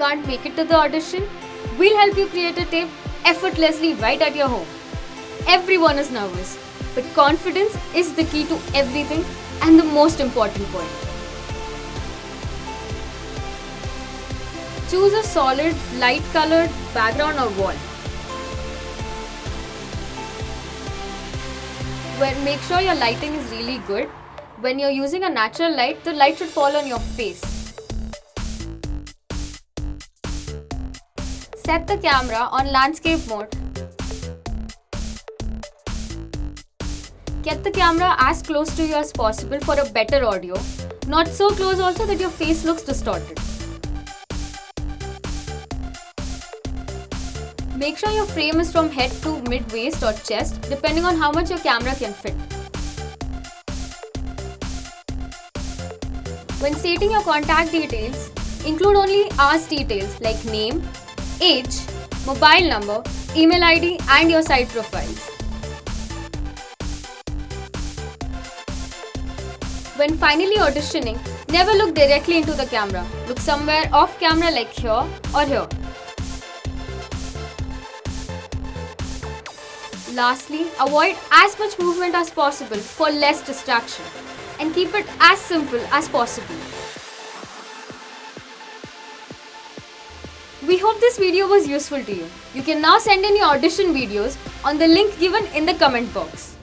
can't make it to the audition? We'll help you create a tape effortlessly right at your home. Everyone is nervous, but confidence is the key to everything and the most important point. Choose a solid, light colored background or wall. Well, make sure your lighting is really good. When you're using a natural light, the light should fall on your face. Set the camera on landscape mode. Get the camera as close to you as possible for a better audio. Not so close also that your face looks distorted. Make sure your frame is from head to mid-waist or chest, depending on how much your camera can fit. When stating your contact details, include only asked details like name, age, mobile number, email ID and your site profiles. When finally auditioning, never look directly into the camera. Look somewhere off camera like here or here. Lastly, avoid as much movement as possible for less distraction, and keep it as simple as possible. We hope this video was useful to you. You can now send in your audition videos on the link given in the comment box.